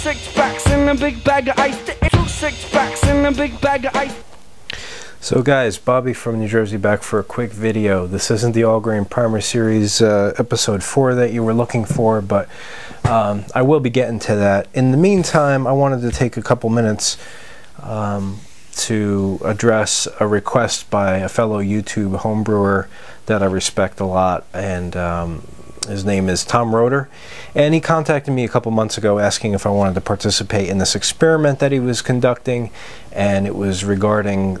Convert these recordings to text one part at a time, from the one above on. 6 packs in a big bag of ice. 2 6 packs in a big bag of ice. So guys, Bobby from New Jersey back for a quick video. This isn't the All Grain Primer Series episode 4 that you were looking for, but I will be getting to that. In the meantime, I wanted to take a couple minutes to address a request by a fellow YouTube homebrewer that I respect a lot, and his name is Tom Roeder, and he contacted me a couple months ago asking if I wanted to participate in this experiment that he was conducting, and it was regarding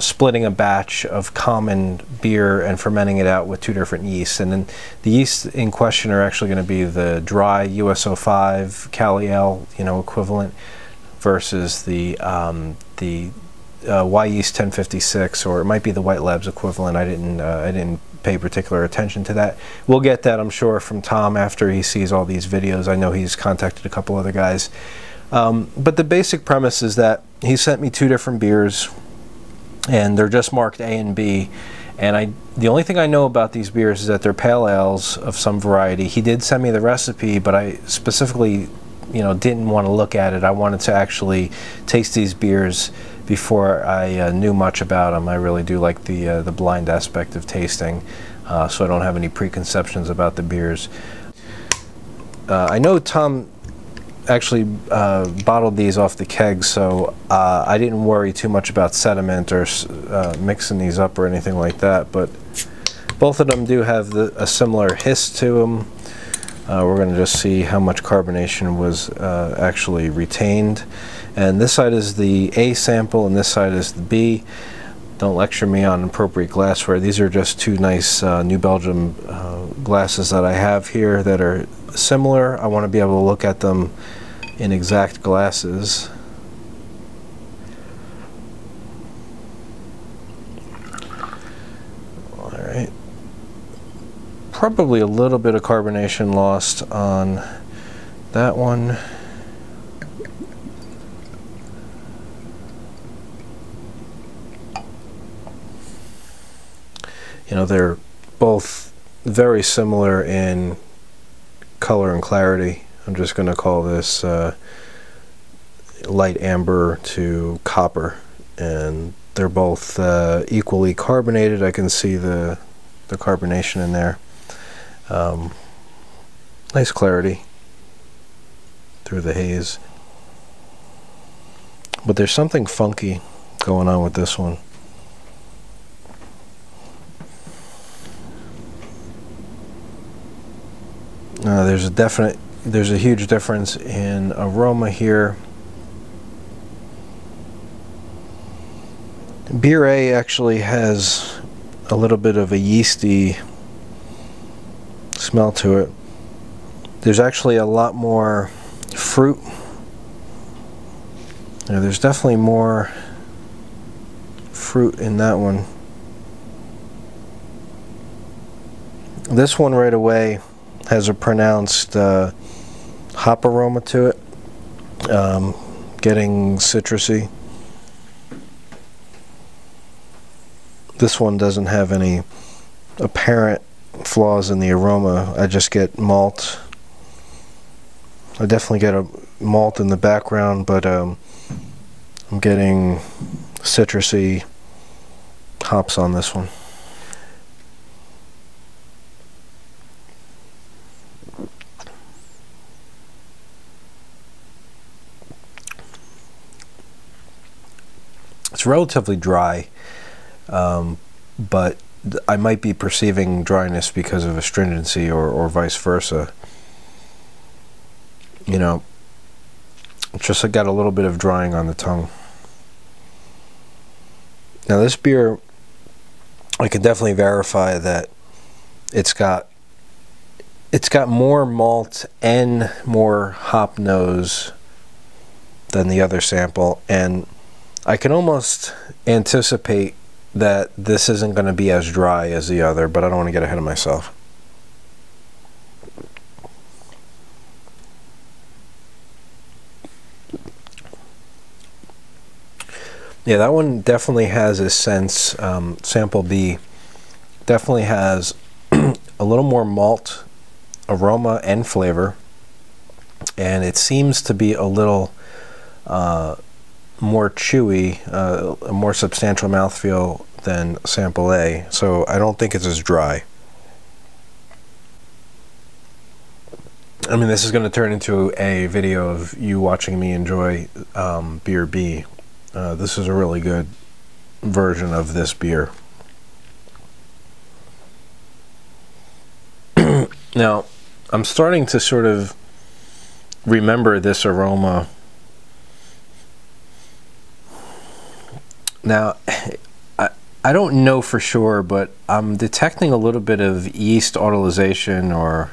splitting a batch of common beer and fermenting it out with 2 different yeasts. And then the yeasts in question are actually going to be the dry US-05 Cali-L, you know, equivalent, versus the WYeast 1056, or it might be the White Labs equivalent. I didn't pay particular attention to that. We'll get that, I'm sure, from Tom after he sees all these videos. I know he's contacted a couple other guys. But the basic premise is that he sent me 2 different beers, and they're just marked A and B. And the only thing I know about these beers is that they're pale ales of some variety. He did send me the recipe, but I specifically, you know, didn't want to look at it. I wanted to actually taste these beers before I knew much about them. I really do like the blind aspect of tasting, so I don't have any preconceptions about the beers. I know Tom actually bottled these off the keg, so I didn't worry too much about sediment or mixing these up or anything like that, but both of them do have a similar hiss to them. We're going to just see how much carbonation was actually retained. And this side is the A sample, and this side is the B. Don't lecture me on appropriate glassware. These are just 2 nice New Belgium glasses that I have here that are similar. I want to be able to look at them in exact glasses. All right. Probably a little bit of carbonation lost on that one. You know, they're both very similar in color and clarity. I'm just going to call this light amber to copper, and they're both equally carbonated. I can see the carbonation in there. Nice clarity through the haze, but there's something funky going on with this one. There's a huge difference in aroma here. Beer A actually has a little bit of a yeasty smell to it. There's actually a lot more fruit. You know, there's definitely more fruit in that one. This one right away has a pronounced hop aroma to it, getting citrusy. This one doesn't have any apparent flaws in the aroma. I just get malt. I definitely get a malt in the background, but I'm getting citrusy hops on this one. It's relatively dry, but I might be perceiving dryness because of astringency, or vice versa. You know, it's just I got a little bit of drying on the tongue. Now this beer, I can definitely verify that it's got more malt and more hop nose than the other sample, and I can almost anticipate that this isn't going to be as dry as the other, but I don't want to get ahead of myself. Yeah, that one definitely has a sense, sample B definitely has a little more malt aroma and flavor, and it seems to be a little more chewy, a more substantial mouthfeel than sample A, so I don't think it's as dry. I mean, this is going to turn into a video of you watching me enjoy beer B. This is a really good version of this beer. Now, I'm starting to sort of remember this aroma. Now, I don't know for sure, but I'm detecting a little bit of yeast autolyzation, or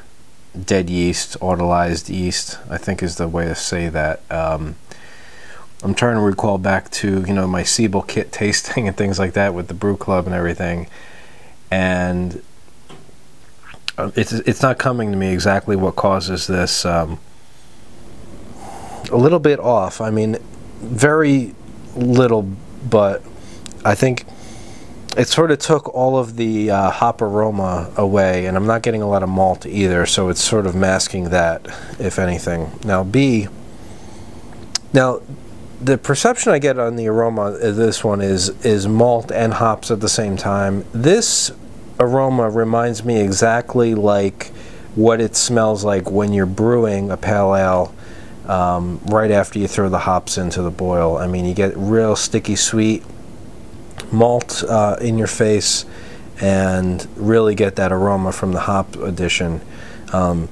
dead yeast, autolyzed yeast, I think is the way to say that. I'm trying to recall back to, you know, my Siebel kit tasting and things like that with the brew club and everything, and it's not coming to me exactly what causes this. A little bit off. I mean, very little, but I think it sort of took all of the hop aroma away, and I'm not getting a lot of malt either, so it's sort of masking that, if anything. Now B, now the perception I get on the aroma of this one is malt and hops at the same time. This aroma reminds me exactly like what it smells like when you're brewing a pale ale right after you throw the hops into the boil. I mean, you get real sticky sweet malt in your face, and really get that aroma from the hop addition. I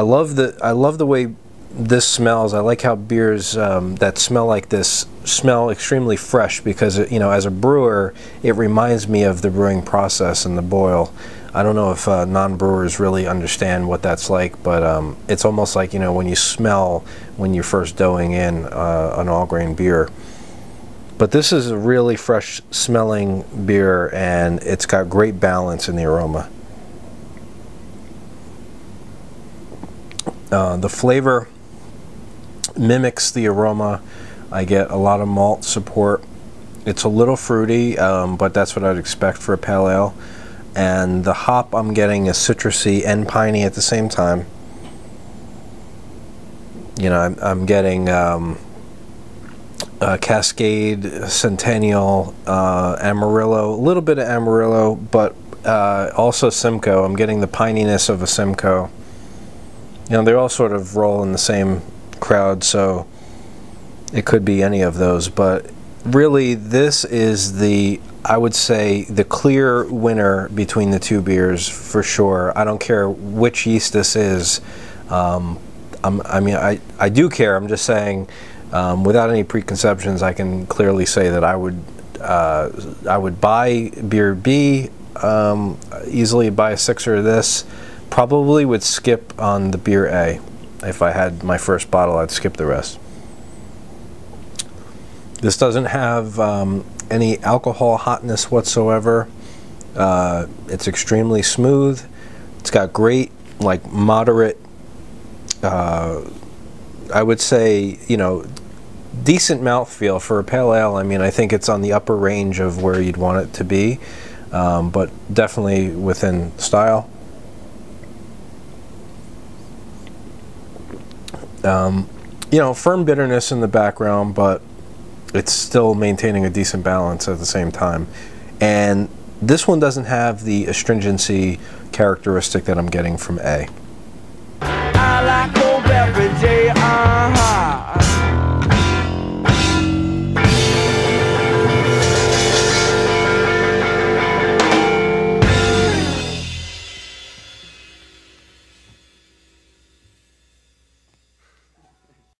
love the way this smells. I like how beers that smell like this smell extremely fresh, because it, you know, as a brewer, it reminds me of the brewing process and the boil. I don't know if non-brewers really understand what that's like, but it's almost like, you know, when you smell when you're first doughing in an all-grain beer. But this is a really fresh smelling beer, and it's got great balance in the aroma. The flavor mimics the aroma. I get a lot of malt support. It's a little fruity, but that's what I'd expect for a pale ale. And the hop I'm getting is citrusy and piney at the same time. You know, I'm getting Cascade, Centennial, Amarillo, a little bit of Amarillo, but also Simcoe. I'm getting the pininess of a Simcoe. You know, they all sort of roll in the same crowd, so it could be any of those. But really, this is the, I would say, the clear winner between the two beers for sure. I don't care which yeast this is. I mean, I do care. I'm just saying, without any preconceptions, I can clearly say that I would buy beer B, easily buy a sixer of this. Probably would skip on the beer A. If I had my first bottle, I'd skip the rest. This doesn't have any alcohol hotness whatsoever. It's extremely smooth. It's got great, like, moderate, I would say, you know, decent mouthfeel for a pale ale. I mean, I think it's on the upper range of where you'd want it to be, but definitely within style. You know, firm bitterness in the background, but it's still maintaining a decent balance at the same time. And this one doesn't have the astringency characteristic that I'm getting from A.